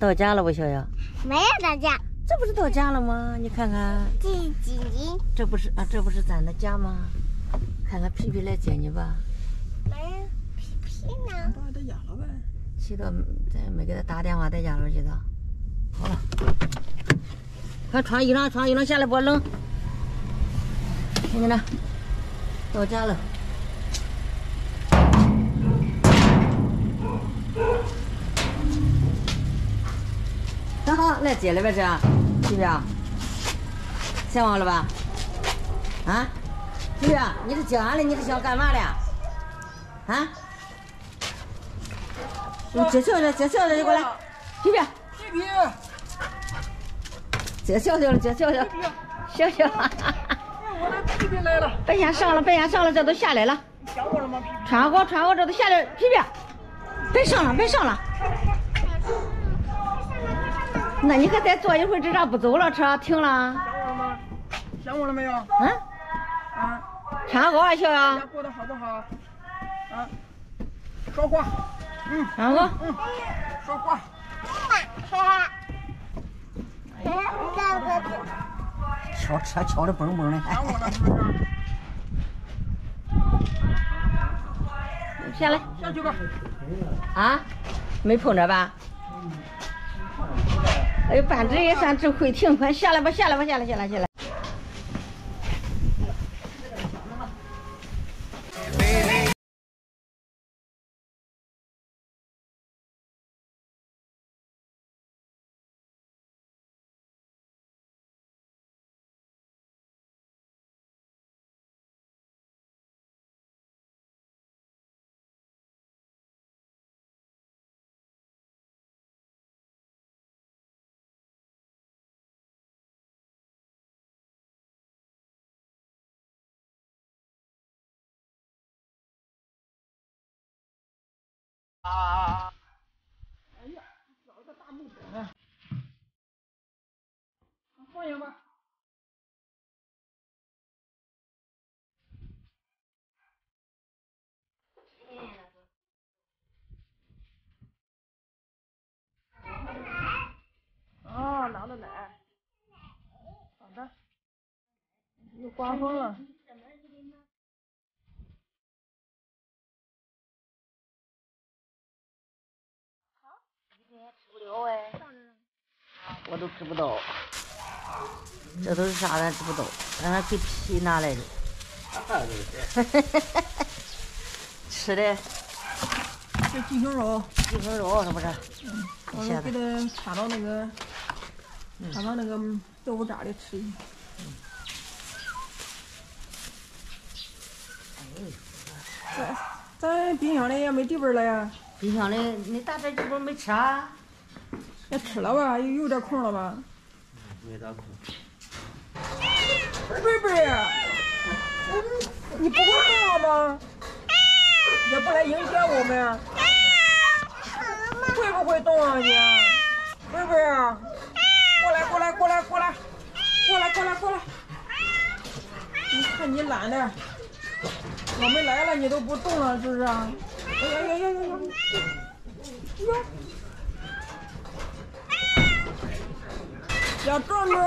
到家了不，逍遥？没有到家。这不是到家了吗？你看看。这几斤？这不是啊，这不是咱的家吗？看看屁屁来接你吧。没有屁屁呢？到在家了呗。去到再没给他打电话，在家了去的。好了，快穿衣裳下来不冷。看看这，到家了。 来接了呗，这皮皮啊，想我了吧？啊，皮皮，你是接俺了？你是想干嘛了？啊？你接小小，接小小，你过来，皮皮，皮皮，接小小了，接小小，小小，哈哈哈！我的皮皮来了，别先上了，这都下来了。穿过了吗？穿过，这都下来，皮皮，别上了。 那你可再坐一会儿，这咋不走了？车停了。想我了吗？想我了没有？啊？唱歌啊，小杨。你家过得好不好？啊？说话。嗯。唱歌。嗯。说话。敲车敲的蹦蹦的。想我了是不是？下来。下去吧。啊？没碰着吧？ 哎呦，扳指也算真会停，快下来吧。啊！哎呀，找个大木桶啊！放下吧。啊，拿了奶。好的。又刮风了。 我都吃不到，这都是啥咱吃不到，咱还给皮拿来的。吃的。这鸡胸肉是不是？我们给它插到那个豆腐渣里吃一下。哎，咱冰箱里也没地方了呀。冰箱里你大这鸡不没吃啊？ 也吃了吧，有点空了吧？没咋空。贝贝，你不会骂吗？也不来迎接我们，会不会动啊你？贝贝，过来！你看你懒的，我们来了你都不动了，是不是？哎呀！ 小壮壮，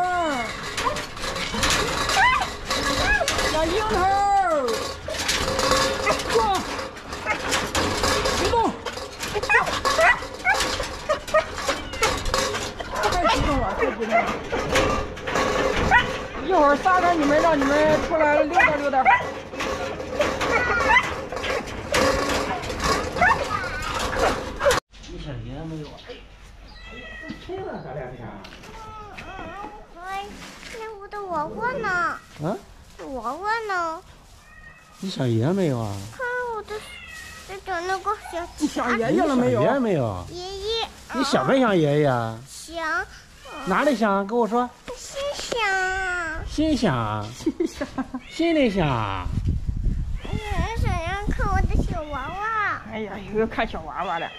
小樱桃，坐，别动，太激动了！一会儿撒开你们，让你们出来溜达。 你上爷没有啊？看我的，这找那个小。你想爷爷了没有？爷爷没有。爷爷。你想没想爷爷啊？想。哪里想？跟我说。心想。心想。心里想。我想让看我的小娃娃。哎呀，又看小娃娃了。